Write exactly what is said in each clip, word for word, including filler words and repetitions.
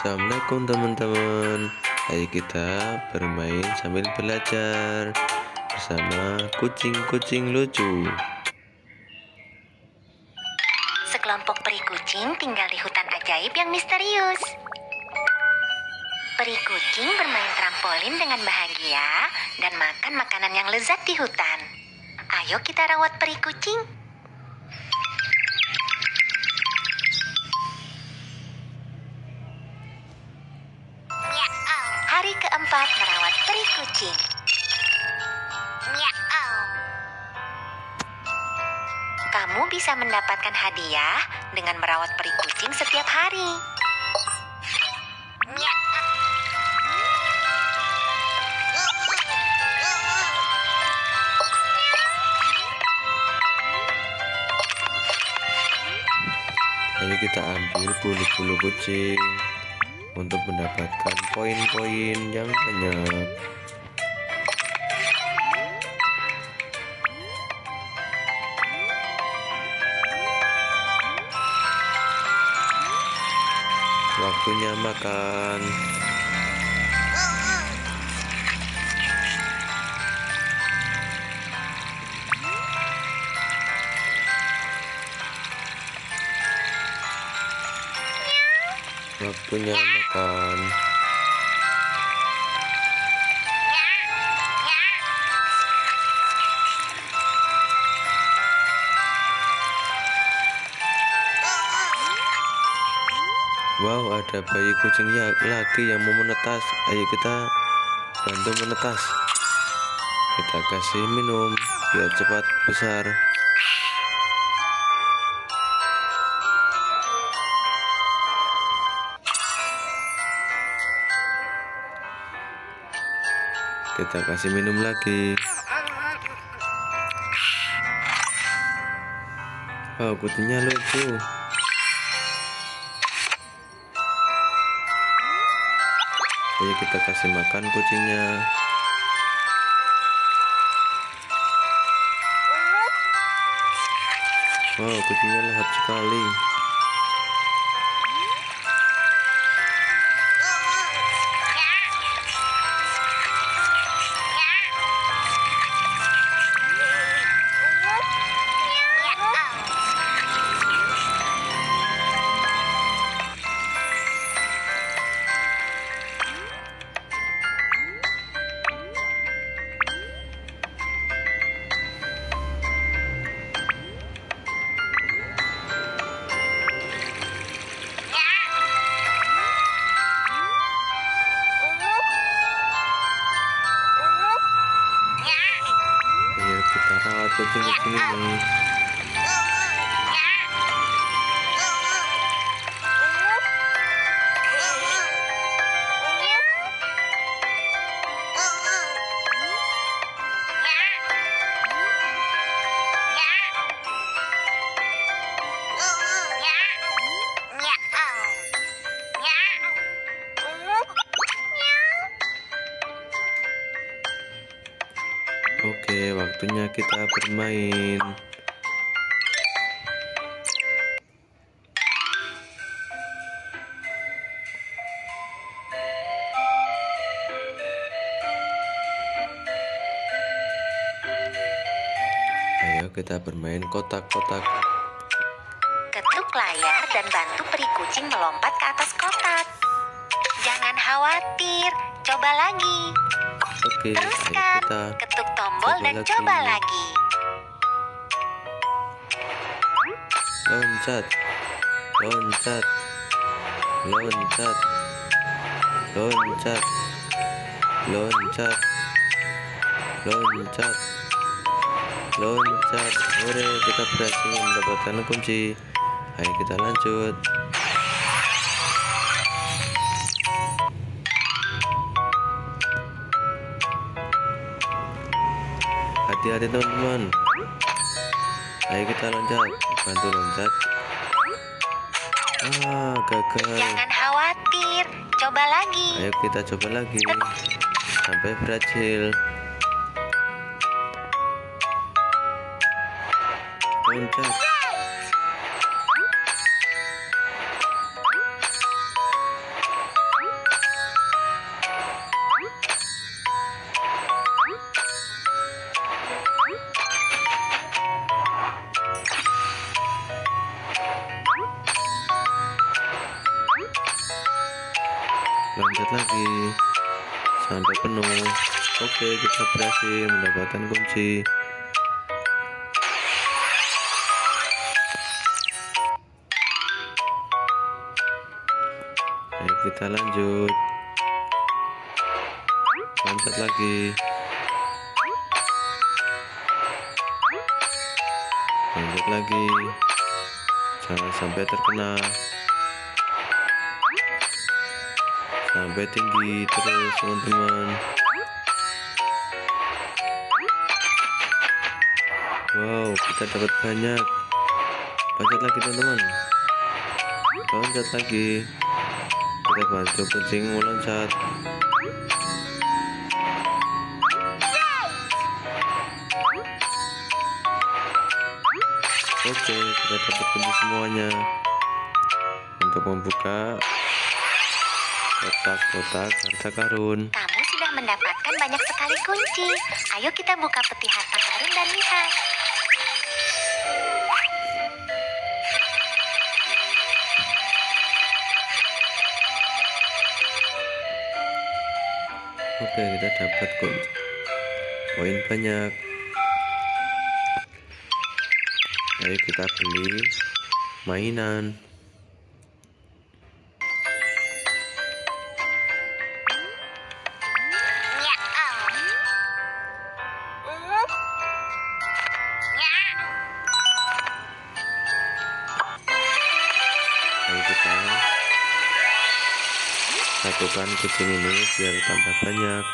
Assalamualaikum teman-teman. Ayo kita bermain sambil belajar bersama kucing-kucing lucu. Sekelompok peri kucing tinggal di hutan ajaib yang misterius. Peri kucing bermain trampolin dengan bahagia dan makan makanan yang lezat di hutan. Ayo kita rawat peri kucing. Hari keempat merawat peri kucing. Miau. Kamu bisa mendapatkan hadiah dengan merawat peri kucing setiap hari. Miau. Ayo kita ambil bulu-bulu kucing untuk mendapatkan poin-poin yang banyak. Waktunya makan. Waktunya makan. Wow, ada bayi kucingnya lagi yang mau menetas. Ayo kita bantu menetas. Kita kasih minum biar cepat besar. Kita kasih minum lagi. Wow, kucingnya lucu. Ayo kita kasih makan kucingnya. Wow, kucingnya lahap sekali. Kucing-kucing ini. Oke, waktunya kita bermain. Ayo kita bermain kotak-kotak. Ketuk layar dan bantu peri kucing melompat ke atas kotak. Jangan khawatir, coba lagi. Oke, teruskan, kita ketuk tombol coba dan lagi. coba lagi. Loncat, loncat, loncat, loncat, loncat, loncat, loncat. Oke, kita berhasil mendapatkan kunci. Ayo kita lanjut. Hati-hati teman-teman. Ayo kita loncat, bantu loncat. Ah, gagal. Jangan khawatir, coba lagi. Ayo kita coba lagi sampai berhasil. Loncat. lanjut lagi sampai penuh. Oke, kita berhasil mendapatkan kunci. Ayo kita lanjut, lanjut lagi. Lanjut lagi, jangan sampai terkena, sampai tinggi terus teman-teman. Wow, kita dapat banyak. Lanjut lagi teman-teman, lanjut lagi, kita bantu kucing meloncat. Oke, kita dapat kunci semuanya untuk membuka kotak-kotak harta karun. Kamu sudah mendapatkan banyak sekali kunci. Ayo kita buka peti harta karun dan lihat. Oke, kita dapat kunci poin banyak. Ayo kita beli mainan. Ayo kita satukan kucing ini biar tambah banyak.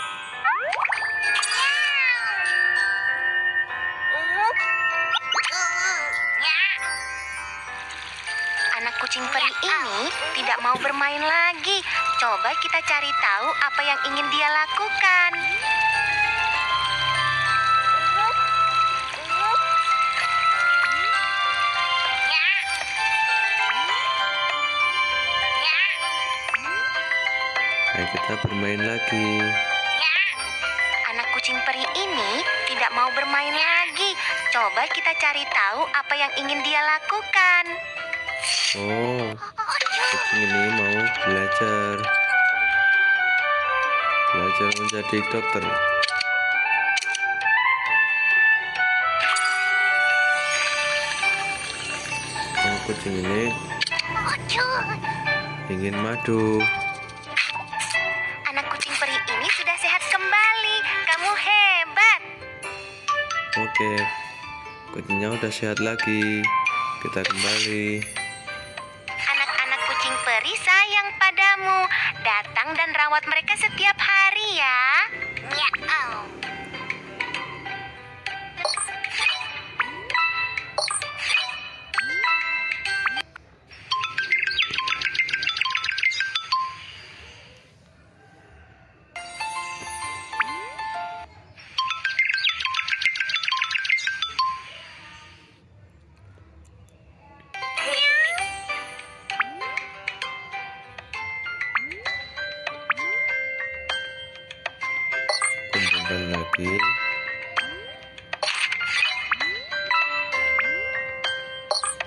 Kucing peri ini tidak mau bermain lagi. Coba kita cari tahu apa yang ingin dia lakukan. Ayo kita bermain lagi. Anak kucing peri ini tidak mau bermain lagi. Coba kita cari tahu apa yang ingin dia lakukan. Oh, kucing ini mau belajar, belajar menjadi dokter. Oh, kucing ini ingin madu. Anak kucing peri ini sudah sehat kembali. Kamu hebat. Oke, kucingnya udah sehat lagi. Kita kembali. Peri sayang padamu, datang dan rawat mereka setiap hari ya. Miau. Lagi.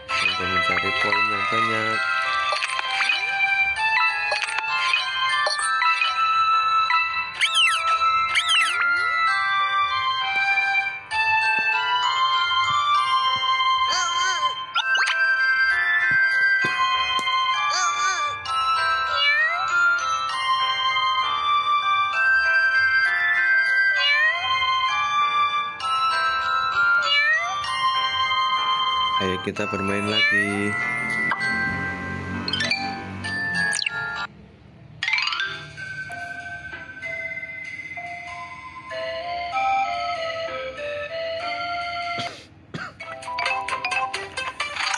Untuk mencari poin yang banyak. Ayo kita bermain lagi.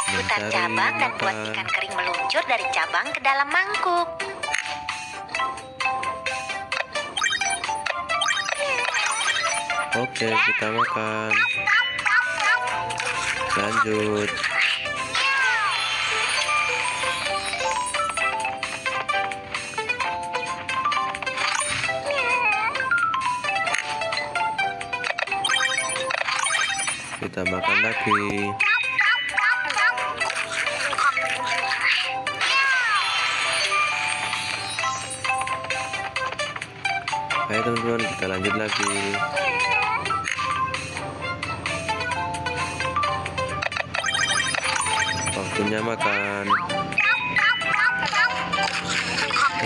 Putar cabang dan buat ikan kering meluncur dari cabang ke dalam mangkuk. Oke, kita makan. Lanjut. Kita makan lagi. Oke teman-teman, kita lanjut lagi. Waktunya makan.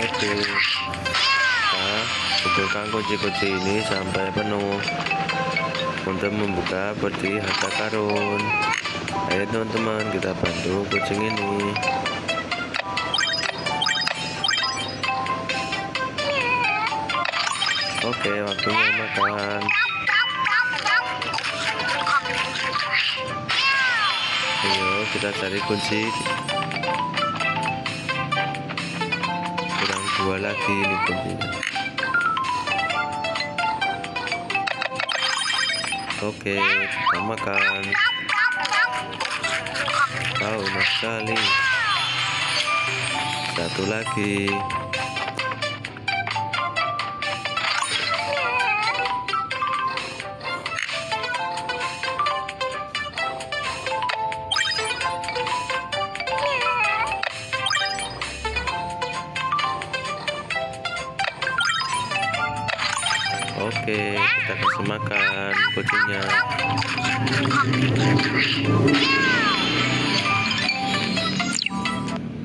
Oke, kita kumpulkan kunci-kunci ini sampai penuh untuk membuka peti harta karun. Ayo teman-teman, kita bantu kucing ini. Oke, waktunya makan. Ayo kita cari kunci. Kurang dua lagi nih kuncinya. Oke, kita makan. Oh, enak sekali. Satu lagi. Oke, kita kasih makan kucingnya.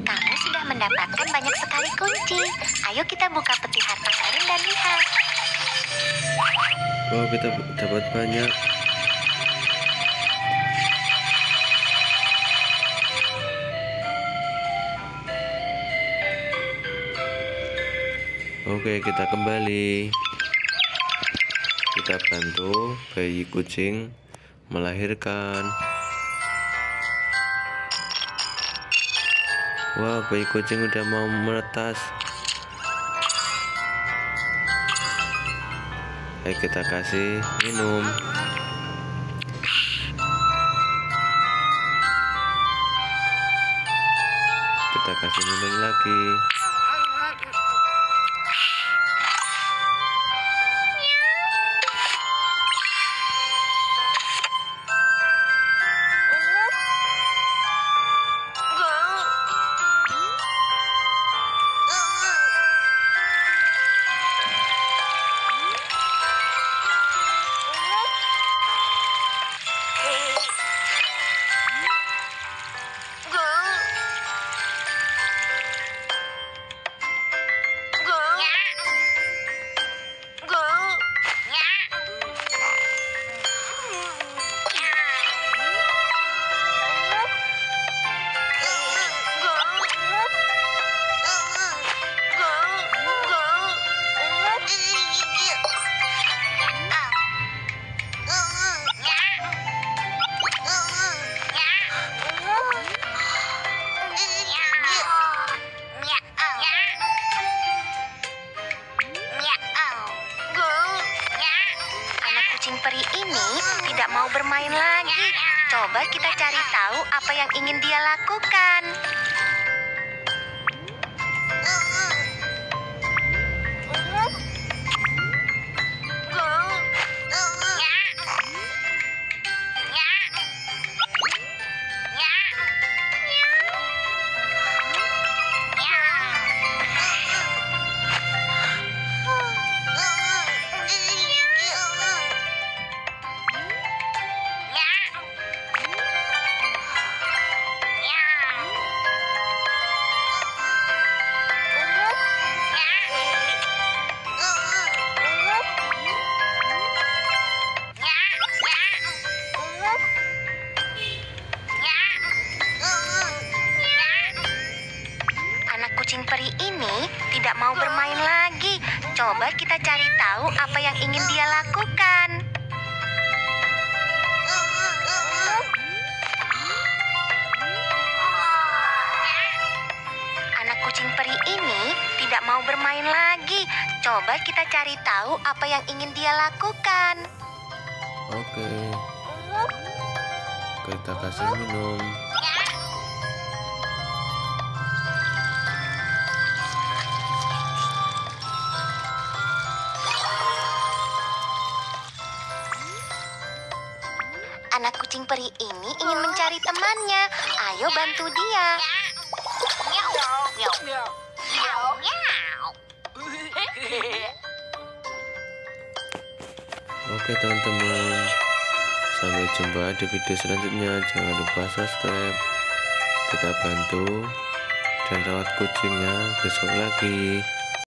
Kamu sudah mendapatkan banyak sekali kunci. Ayo kita buka peti harta karun dan lihat. Wow, kita dapat banyak. Oke, kita kembali. Kita bantu bayi kucing melahirkan. Wah, wow, bayi kucing udah mau menetas. Ayo kita kasih minum. Kita kasih minum lagi. Bermain lagi. Coba kita cari tahu apa yang ingin dia lakukan. Kucing peri ini tidak mau bermain lagi. Coba kita cari tahu apa yang ingin dia lakukan. Anak kucing peri ini tidak mau bermain lagi. Coba kita cari tahu apa yang ingin dia lakukan. Oke, kita kasih minum. Anak kucing peri ini ingin mencari temannya. Ayo bantu dia. Oke teman-teman, sampai jumpa di video selanjutnya. Jangan lupa subscribe, kita bantu dan rawat kucingnya besok lagi.